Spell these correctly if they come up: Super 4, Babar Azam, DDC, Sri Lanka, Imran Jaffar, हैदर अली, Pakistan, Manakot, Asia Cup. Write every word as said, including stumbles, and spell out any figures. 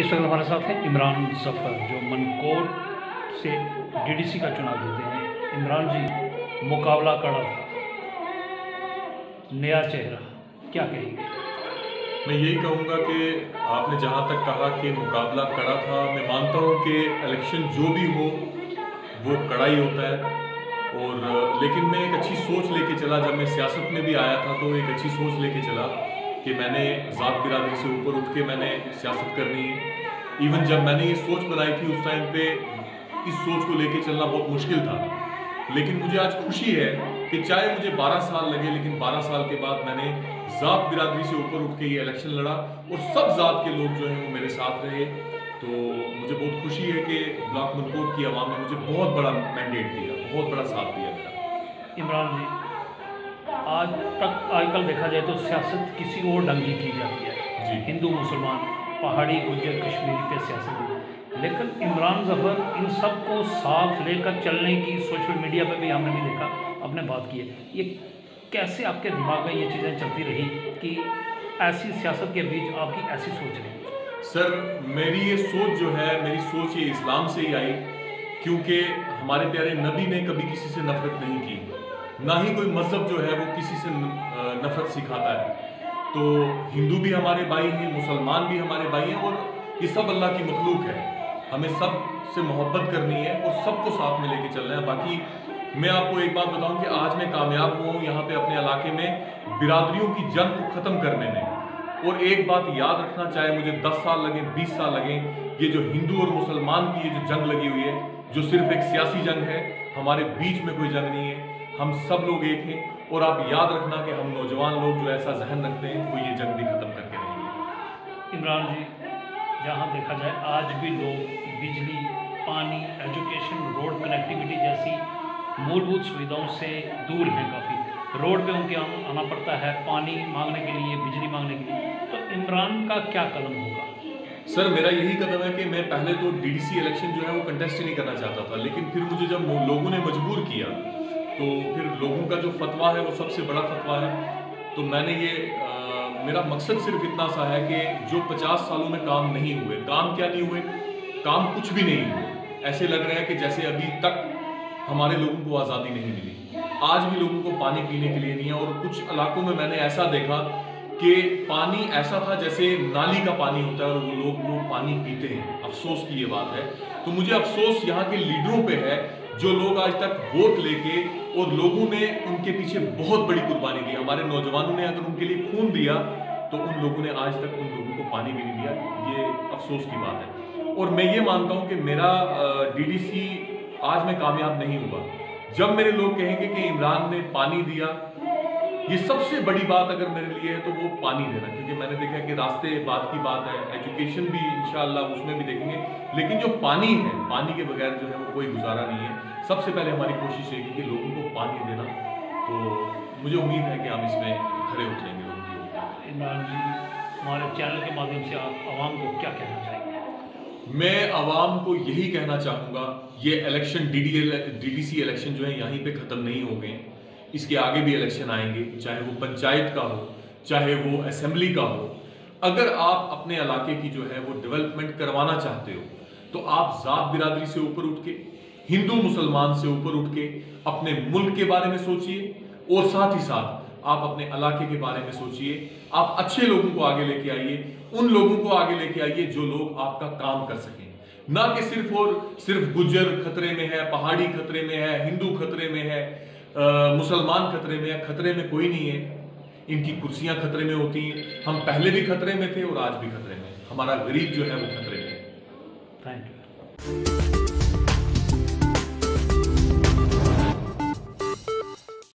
इस वक्त हमारे साथ हैं इमरान जफ़र, जो मनकोट से डीडीसी का चुनाव जीते हैं। इमरान जी, मुकाबला कड़ा था, नया चेहरा, क्या कहेंगे? मैं यही कहूँगा कि आपने जहाँ तक कहा कि मुकाबला कड़ा था, मैं मानता हूँ कि इलेक्शन जो भी हो वो कड़ा ही होता है। और लेकिन मैं एक अच्छी सोच लेके चला। जब मैं सियासत में भी आया था तो एक अच्छी सोच लेके चला कि मैंने ज़ात बिरादरी से ऊपर उठ के मैंने सियासत करनी है। इवन जब मैंने ये सोच बनाई थी उस टाइम पे इस सोच को लेके चलना बहुत मुश्किल था, लेकिन मुझे आज खुशी है कि चाहे मुझे बारह साल लगे, लेकिन बारह साल के बाद मैंने ज़ात बिरादरी से ऊपर उठ के ये इलेक्शन लड़ा और सब ज़ात के लोग जो हैं वो मेरे साथ रहे। तो मुझे बहुत खुशी है कि ब्लॉक मनकोट की आवाम ने मुझे बहुत बड़ा मैंडेट दिया, बहुत बड़ा साथ दिया मेरा। इमरान जी, आज तक आजकल देखा जाए तो सियासत किसी और ढंग की की जाती है जी, हिंदू मुसलमान पहाड़ी गुज्जर कश्मीरी पे सियासत, लेकिन इमरान जफ़र इन सब को साथ लेकर चलने की सोशल मीडिया पर भी हमने भी देखा, आपने बात की है, ये कैसे आपके दिमाग में ये चीज़ें चलती रही कि ऐसी सियासत के बीच आपकी ऐसी सोच रही? सर, मेरी ये सोच जो है, मेरी सोच ये इस्लाम से ही आई, क्योंकि हमारे प्यारे नबी ने कभी किसी से नफरत नहीं की, ना ही कोई मज़हब जो है वो किसी से नफरत सिखाता है। तो हिंदू भी हमारे भाई हैं, मुसलमान भी हमारे भाई हैं, और ये सब अल्लाह की मखलूक है। हमें सब से मोहब्बत करनी है और सबको साथ में लेके चलना है। बाकी मैं आपको एक बात बताऊँ कि आज मैं कामयाब हुआ हूँ यहाँ पर अपने इलाके में बिरादरियों की जंग को ख़त्म करने में। और एक बात याद रखना, चाहे मुझे दस साल लगे, बीस साल लगे, ये जो हिंदू और मुसलमान की ये जो जंग लगी हुई है, जो सिर्फ एक सियासी जंग है, हमारे बीच में कोई जंग नहीं है, हम सब लोग एक हैं। और आप याद रखना कि हम नौजवान लोग जो ऐसा जहन रखते हैं वो ये जंग भी ख़त्म करके रहेंगे। इमरान जी, जहाँ देखा जाए आज भी लोग बिजली, पानी, एजुकेशन, रोड कनेक्टिविटी जैसी मूलभूत सुविधाओं से दूर हैं काफ़ी। रोड पे उनके आना पड़ता है पानी मांगने के लिए, बिजली मांगने के लिए। तो इमरान का क्या कदम होगा? सर, मेरा यही कदम है कि मैं पहले तो डीडीसी इलेक्शन जो है वो कंटेस्ट नहीं करना चाहता था, लेकिन फिर मुझे जब लोगों ने मजबूर किया तो फिर लोगों का जो फतवा है वो सबसे बड़ा फतवा है। तो मैंने ये आ, मेरा मकसद सिर्फ इतना सा है कि जो पचास सालों में काम नहीं हुए, काम क्या नहीं हुए, काम कुछ भी नहीं हुए, ऐसे लग रहा है कि जैसे अभी तक हमारे लोगों को आज़ादी नहीं मिली। आज भी लोगों को पानी पीने के लिए नहीं है। और कुछ इलाकों में मैंने ऐसा देखा कि पानी ऐसा था जैसे नाली का पानी होता है और वो लोग वो पानी पीते हैं। अफसोस की ये बात है। तो मुझे अफसोस यहाँ के लीडरों पे है जो लोग आज तक वोट लेके, और लोगों ने उनके पीछे बहुत बड़ी कुर्बानी दी। हमारे नौजवानों ने अगर उनके लिए खून दिया तो उन लोगों ने आज तक उन लोगों को पानी भी नहीं दिया। ये अफसोस की बात है। और मैं ये मानता हूँ कि मेरा डीडीसी आज मैं कामयाब नहीं हुआ। जब मेरे लोग कहेंगे कि इमरान ने पानी दिया, ये सबसे बड़ी बात अगर मेरे लिए है तो वो पानी देना, क्योंकि मैंने देखा कि रास्ते बात की बात है, एजुकेशन भी इंशाल्लाह उसमें भी देखेंगे, लेकिन जो पानी है, पानी के बगैर जो है वो कोई गुजारा नहीं है। सबसे पहले हमारी कोशिश रहेगी कि लोगों को पानी देना। तो मुझे उम्मीद है कि हम इसमें खड़े उतरेंगे। इमरान जी, हमारे चैनल के माध्यम से आप आवाम को क्या कहना चाहेंगे? मैं आवाम को यही कहना चाहूँगा, ये इलेक्शन डीडीसी इलेक्शन जो है यहीं पे ख़त्म नहीं हो गए, इसके आगे भी इलेक्शन आएंगे, चाहे वो पंचायत का हो, चाहे वो असेंबली का हो। अगर आप अपने इलाके की जो है वो डेवलपमेंट करवाना चाहते हो तो आप ज़ात बिरादरी से ऊपर उठ के, हिंदू मुसलमान से ऊपर उठ के अपने मुल्क के बारे में सोचिए, और साथ ही साथ आप अपने इलाके के बारे में सोचिए। आप अच्छे लोगों को आगे लेके आइए, उन लोगों को आगे लेके आइए जो लोग आपका काम कर सकें, ना कि सिर्फ और सिर्फ गुज्जर खतरे में है, पहाड़ी खतरे में है, हिंदू खतरे में है, मुसलमान खतरे में है। खतरे में कोई नहीं है, इनकी कुर्सियां खतरे में होती हैं। हम पहले भी खतरे में थे और आज भी खतरे में, हमारा गरीब जो है वो खतरे में है। Thank you.